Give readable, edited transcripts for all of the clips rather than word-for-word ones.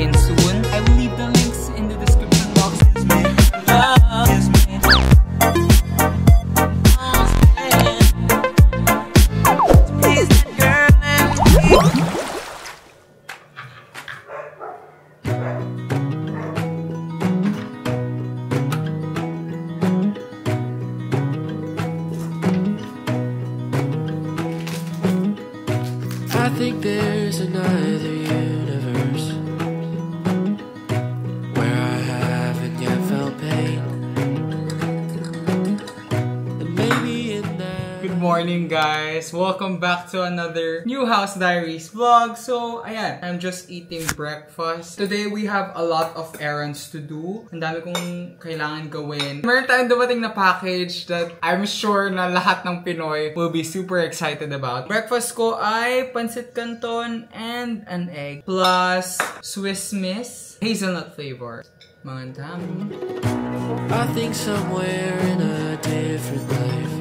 in soon. I will leave the links in the description box. Please, girl, I think there's another universe where I haven't yet felt pain. And maybe in that... Good morning, guys! Welcome back to another New House Diaries vlog. So, ayan, I'm just eating breakfast. Today, we have a lot of errands to do. Ang dami kong kailangan gawin. Meron tayong dumating na package that I'm sure na lahat ng Pinoy will be super excited about. Breakfast ko ay pancit canton and an egg plus Swiss Miss hazelnut flavor. Mga dami. I think somewhere in a different life,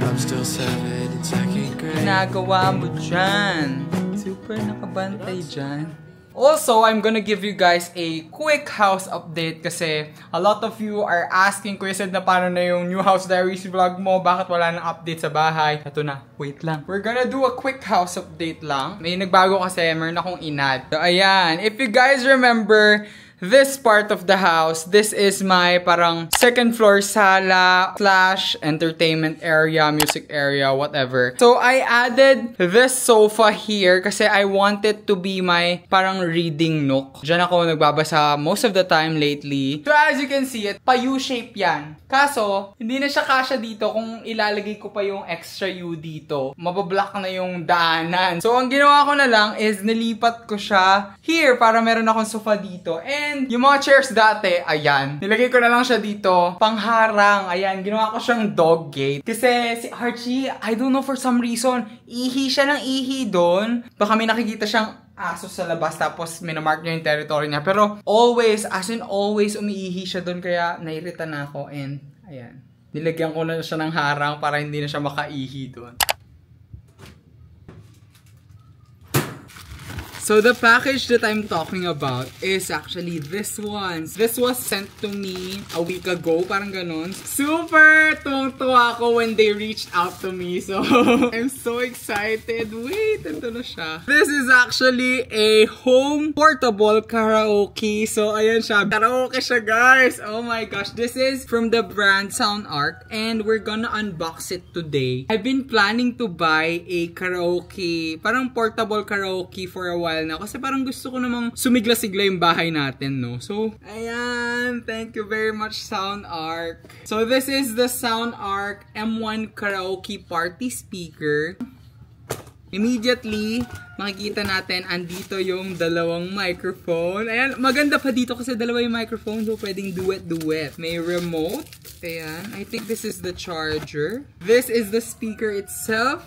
I'm still 7 in second grade. Nagawa mo dyan. Super nakabantay dyan. Also, I'm gonna give you guys a quick house update kasi a lot of you are asking ko na paano na yung New House Diaries vlog mo, bakit wala nang update sa bahay. Ito na, wait lang. We're gonna do a quick house update lang. May nagbago kasi, meron akong inad. So, ayan, if you guys remember, this part of the house, this is my parang second floor sala slash entertainment area, music area, whatever. So I added this sofa here kasi I want it to be my parang reading nook. Diyan ako nagbabasa most of the time lately. So as you can see, it pa U-shape yan. Kaso, hindi na siya kasya dito kung ilalagay ko pa yung extra U dito. Mabablock na yung daanan. So ang ginawa ko na lang is nilipat ko siya here para meron akong sofa dito. And yung mga chairs dati, ayan, nilagay ko na lang siya dito, pangharang, ayan, ginawa ko siyang dog gate. Kasi si Archie, I don't know for some reason, ihi siya ng ihi doon. Baka may nakikita siyang aso sa labas tapos minamark niya yung territory niya. Pero always, as in always, umiihi siya doon kaya nairita na ako and ayan. Nilagyan ko na siya ng harang para hindi na siya makaihi doon. So the package that I'm talking about is actually this one. This was sent to me a week ago, parang ganon. Super tuwang-tuwa ako when they reached out to me. So I'm so excited. Wait, ito na siya. This is actually a home portable karaoke. So ayan siya. Karaoke siya, guys. Oh my gosh. This is from the brand Sounarc and we're gonna unbox it today. I've been planning to buy a karaoke, parang portable karaoke for a while na kasi parang gusto ko namang sumigla-sigla yung bahay natin, no? So, ayan! Thank you very much, Sounarc! So, this is the Sounarc M1 Karaoke Party Speaker. Immediately, makikita natin, andito yung dalawang microphone. Ayan, maganda pa dito kasi dalawa yung microphone, so pwedeng duet-duet. May remote. Ayan, I think this is the charger. This is the speaker itself.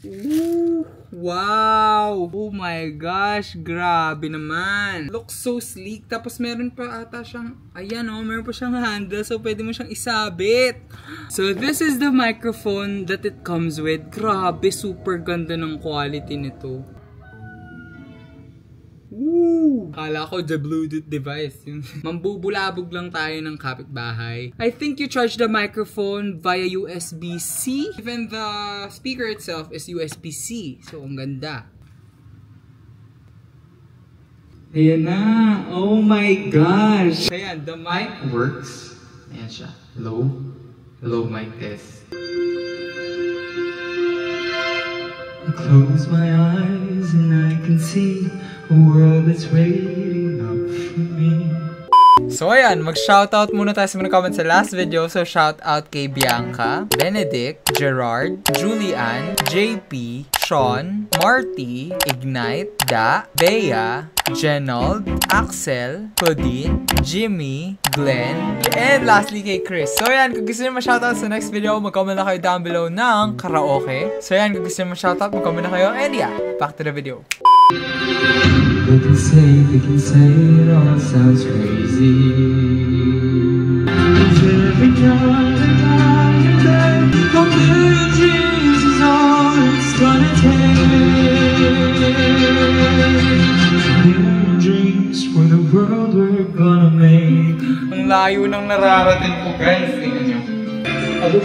Ooh, wow! Oh my gosh! Grabe naman! Looks so sleek. Tapos meron pa ata siyang, ayan o, meron pa siyang handle. So pwede mo siyang isabit. So this is the microphone that it comes with. Grabe! Super ganda ng quality nito. Woo! Kala ko the Bluetooth device. Mambubulabog lang tayo ng kapitbahay. I think you charge the microphone via USB-C. Even the speaker itself is USB-C. So, ang ganda. Ayan na! Oh my gosh! Ayan, the mic works. Ayan siya. Low. Low mic test. I close my eyes and I can see a world that's waiting up for me. So ayan, mag-shoutout muna tayo sa mga comments sa last video. So shoutout kay Bianca, Benedict, Gerard, Julian, JP, Sean, Marty, Ignite, Da, Bea, Genold, Axel, Claudine, Jimmy, Glenn, and lastly kay Chris. So ayan, kung gusto nyo ma-shoutout sa next video, mag-comment na kayo down below ng karaoke. So ayan, kung gusto nyo ma-shoutout, mag-comment na kayo. And yeah, back to the video. They can say it all sounds crazy. Cause every time a million dreams is all it's gonna take. layo ng nararating ko, guys. Tingnan nyo. I don't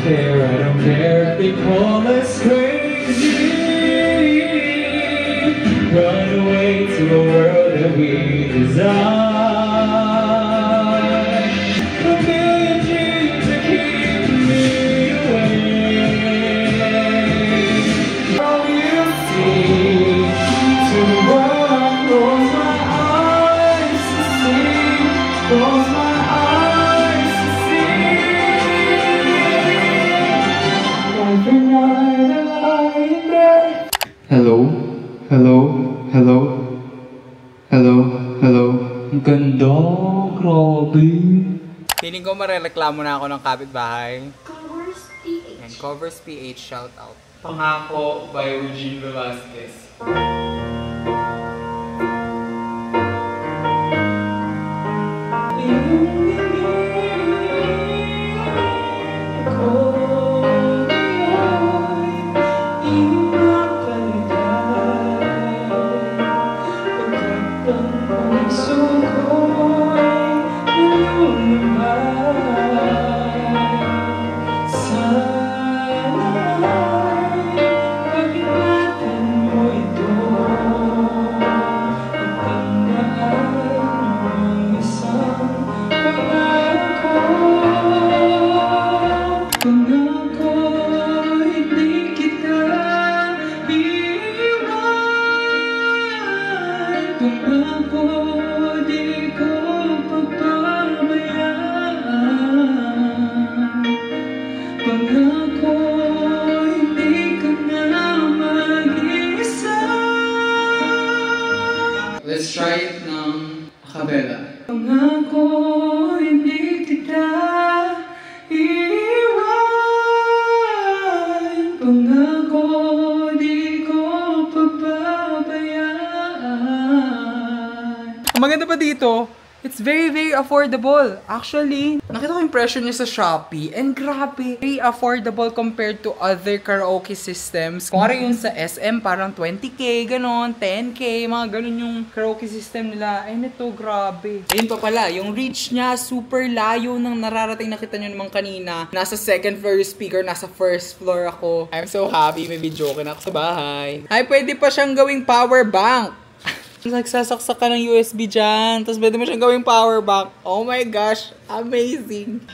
care, I don't care. They call us crazy. Run away to a world that we desire. A million dreams that keep me away. All you see, tomorrow close my eyes to see. Close my eyes to see. Every night I lie in bed. Hello? Hello? Hello? Hello? Hello? Ang ganda! Grabe! Feeling ko marereklamo na ako ng kapitbahay. Covers PH. And Covers PH, shout out. Pangako by Eugene Velasquez. Let's try it ng acapella. Pangako, hindi kita iwan. Pangako, di ko papabayaan. Ang maganda pa dito, it's very, very affordable. Actually, nakita ko yung presyo niya sa Shopee. And grabe, very affordable compared to other karaoke systems. Kung ari yun sa SM, parang 20K, ganon, 10K, mga ganon yung karaoke system nila. Ay, nito, grabe. Ayun pa pala, yung reach niya, super layo ng nararating. Nakita nyo naman kanina. Nasa second floor yung speaker, nasa first floor ako. I'm so happy, may video ko na ako sa bahay. Ay, pwede pa siyang gawing power bank. Nagsasaksak ka ng USB dyan, tapos pwede mo siyang gawing power bank. Oh my gosh, amazing!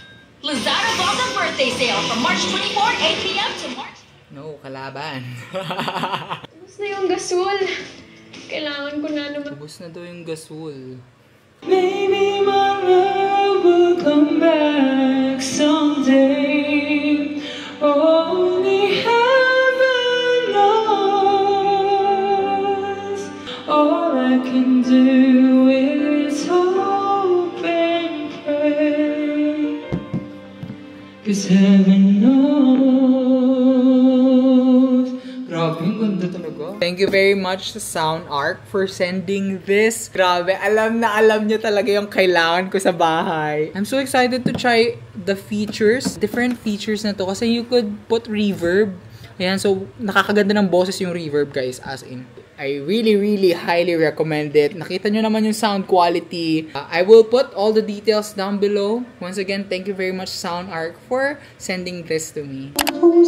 Lazada Bogga birthday sale from March 24, 8 PM to March... No, kalaban. Ubus na yung gasol. Kailangan ko na naman. Ubus na daw yung gasol. Maybe my love will come back someday. Only heaven knows. All I can do is hope and pray, 'cause heaven knows. Grabe, ang ganda talaga. Thank you very much to Sounarc for sending this. Grabe, alam na alam niya talaga yung kailangan ko sa bahay. I'm so excited to try the features. Different features na to kasi you could put reverb. Ayan, so nakakaganda ng boses yung reverb, guys, as in. I really, really highly recommend it. Nakita nyo naman yung sound quality. I will put all the details down below. Once again, thank you very much Sounarc for sending this to me. Every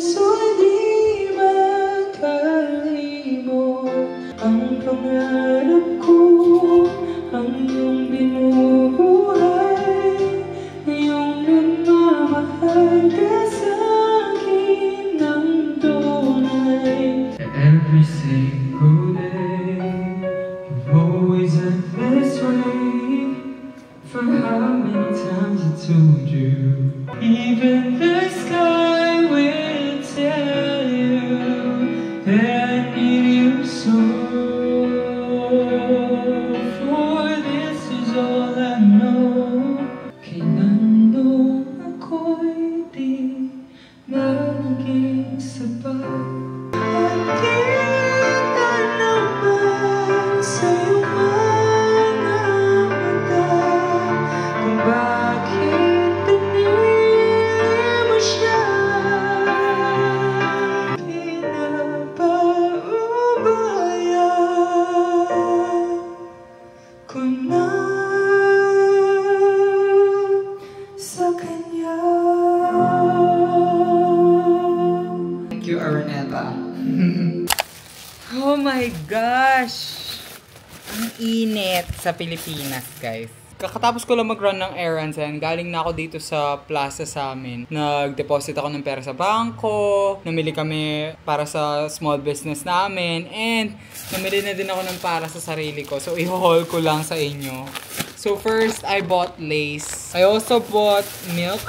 single day, you've always act this way. For how many times I told you? Even the sky will tell you that I need you so. For this gosh! Ang init sa Pilipinas, guys. Kakatapos ko lang mag-run ng errands and galing na ako dito sa plaza sa amin. Nag-deposit ako ng pera sa bangko, namili kami para sa small business namin, and namili na din ako ng para sa sarili ko. So, i-haul ko lang sa inyo. So, first, I bought lace. I also bought milk.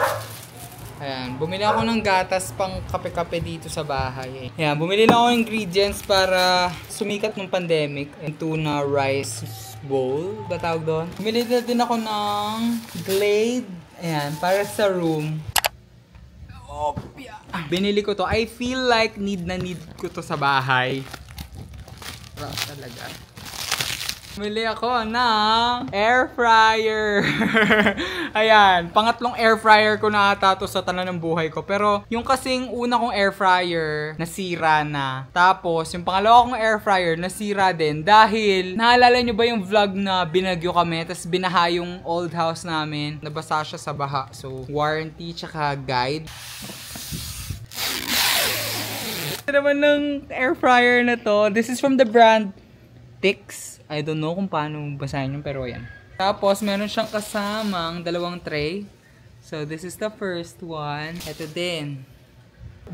Ayan, bumili ako ng gatas pang kape-kape dito sa bahay. Ayan, bumili lang ako ng ingredients para sumikat ng pandemic. And tuna rice bowl, ba tawag doon? Bumili na din ako ng Glade. Ayan, para sa room. Opya! Binili ko to. I feel like need na need ko to sa bahay. Wow, talaga. Bumili ako ng air fryer. Ayan, pangatlong air fryer ko na ata to sa tanan ng buhay ko. Pero yung kasing una kong air fryer, nasira na. Tapos, yung pangalawa kong air fryer, nasira din. Dahil, naalala nyo ba yung vlog na binagyo kami? Tapos binaha yung old house namin. Nabasa siya sa baha. So, warranty tsaka guide. Ito naman ng air fryer na to. This is from the brand Tix. I don't know kung paano basahin yun, pero yan. Tapos, meron siyang kasamang dalawang tray. So, this is the first one. Ito din.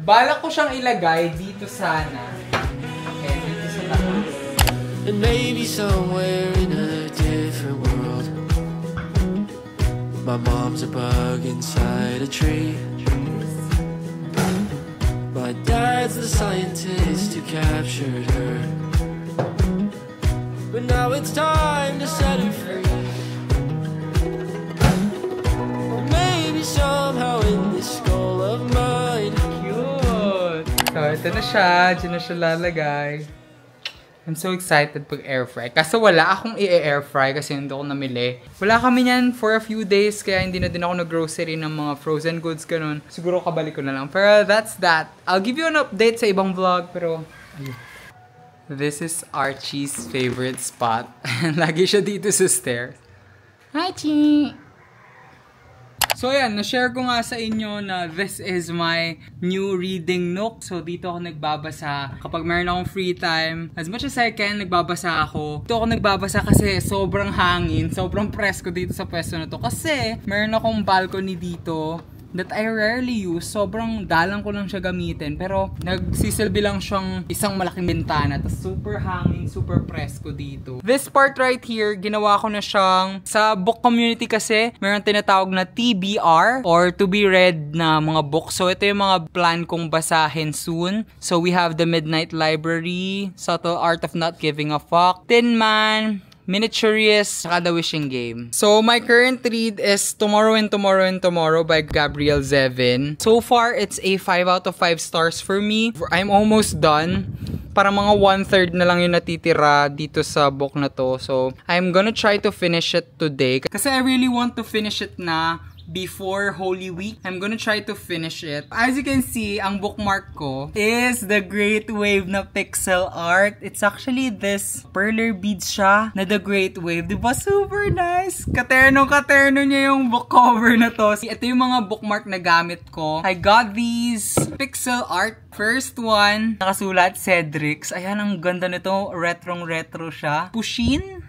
Balak ko siyang ilagay dito sana. Okay, dito sa taas. And maybe somewhere in a different world, my mom's a bug inside a tree. My dad's the scientist who captured her. But now it's time to set her free. Or maybe somehow in this skull of mine. Cute! So, ito na siya. Diyan na siya lalagay. I'm so excited pag airfry. Kaso wala akong i-airfry kasi hindi ako namili. Wala kami niyan for a few days kaya hindi na din ako nag-grocery ng mga frozen goods ganun. Siguro kabalik ko na lang. Pero that's that. I'll give you an update sa ibang vlog pero... Ayun. This is Archie's favorite spot. Lagi siya dito sa stairs. Archie! So ayan, na-share ko nga sa inyo na this is my new reading nook. So dito ako nagbabasa. Kapag meron akong free time, as much as I can, nagbabasa ako. Dito ako nagbabasa kasi sobrang hangin, sobrang presko dito sa pwesto na to. Kasi meron akong balcony dito that I rarely use. Sobrang dalang ko lang siya gamitin. Pero nagsisilbi lang siyang isang malaking bintana. Tapos super hanging, super presko dito. This part right here, ginawa ko na siyang sa book community kasi meron tinatawag na TBR or to be read na mga books. So ito yung mga plan kong basahin soon. So we have the Midnight Library, Subtle Art of Not Giving a Fuck, Tin Man, Miniaturious, saka The Wishing Game. So, my current read is Tomorrow and Tomorrow and Tomorrow by Gabriel Zevin. So far, it's a 5 out of 5 stars for me. I'm almost done. Parang mga 1/3 na lang yung natitira dito sa book na to. So, I'm gonna try to finish it today. Kasi I really want to finish it na before Holy Week. I'm gonna try to finish it. As you can see, ang bookmark ko is The Great Wave na pixel art. It's actually this perler bead siya na The Great Wave. Diba? Super nice! Katerno-katerno niya yung book cover na to. Ito yung mga bookmark na gamit ko. I got these pixel art. First one, nakasulat Cedric's. Ayan, ang ganda nito. Retrong-retro siya. Pushin?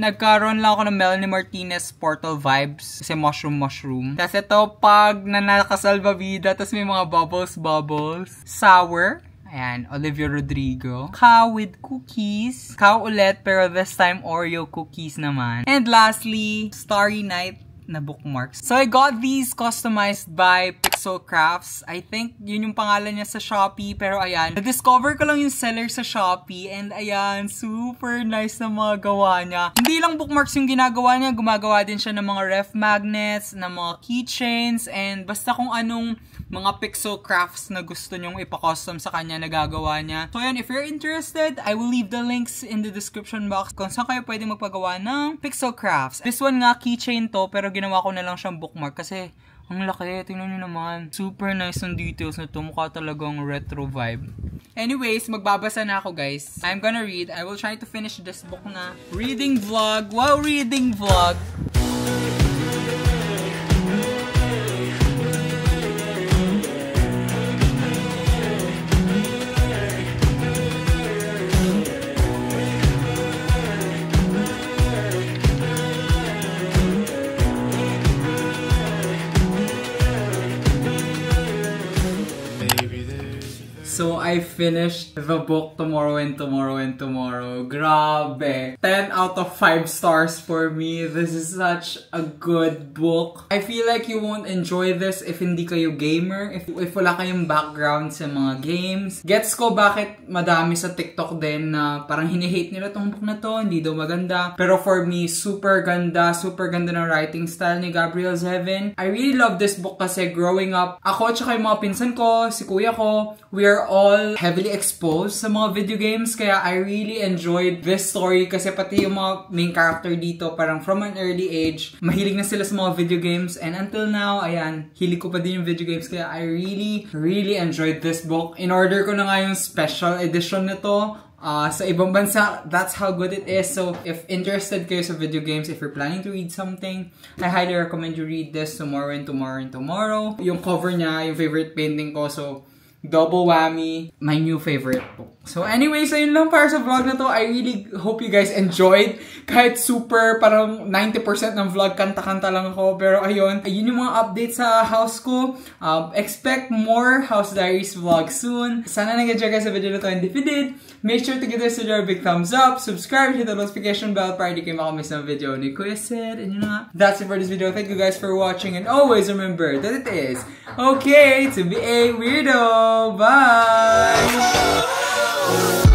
Nagkaroon lang ako ng Melanie Martinez portal vibes kasi mushroom. Tapos ito, pag na nakasalbabida, tapos may mga bubbles. Sour. Ayan, Olivia Rodrigo. Cow with cookies. Cow ulit, pero this time Oreo cookies naman. And lastly, Starry Night na bookmarks. So I got these customized by Pixel Crafts. I think yun yung pangalan niya sa Shopee, pero ayan, na-discover ko lang yung seller sa Shopee, and ayan, super nice na mga gawa niya. Hindi lang bookmarks yung ginagawa niya, gumagawa din siya ng mga ref magnets, ng mga keychains, and basta kung anong mga Pixel Crafts na gusto nyong ipa-custom sa kanya, nagagawa niya. So ayan, if you're interested, I will leave the links in the description box kung saan kayo pwede magpagawa ng Pixel Crafts. This one nga, keychain to, pero ginawa ko na lang siyang bookmark kasi ang laki, tingnan nyo naman. Super nice ng details na to. Mukha talagang retro vibe. Anyways, magbabasa na ako guys. I'm gonna read. I will try to finish this book na. Reading vlog. Wow, reading vlog. I finished the book Tomorrow and Tomorrow and Tomorrow. Grabe! 10 out of 5 stars for me. This is such a good book. I feel like you won't enjoy this if hindi kayo gamer, if wala kayong background sa mga games. Gets ko bakit madami sa TikTok din na parang hinihate nila tong book na to, hindi daw maganda. Pero for me, super ganda ng writing style ni Gabriel Zevin. I really love this book kasi growing up, ako at saka yung mga pinsan ko, si kuya ko, we are all heavily exposed sa mga video games. Kaya I really enjoyed this story kasi pati yung mga main character dito, parang from an early age, mahilig na sila sa mga video games. And until now, ayan, hilig ko pa din yung video games. Kaya I really enjoyed this book. In order ko na nga yung special edition na to. Sa ibang bansa, that's how good it is. So, if interested kayo sa video games, if you're planning to read something, I highly recommend you read this Tomorrow and Tomorrow and Tomorrow. Yung cover niya, yung favorite painting ko. So, double whammy, my new favorite book. So anyways, ayun lang para sa vlog na to. I really hope you guys enjoyed. Kahit super, parang 90% ng vlog, kanta-kanta lang ako. Pero ayun, ayun yung mga updates sa house ko. Expect more House Diaries vlog soon. Sana nag-enjoy guys sa video na to. And if you did, make sure to give this video a big thumbs up. Subscribe, hit the notification bell para di kayo makamiss ng video ni Kuya Sid. And yun na, that's it for this video. Thank you guys for watching. And always remember that it is okay to be a weirdo. Bye!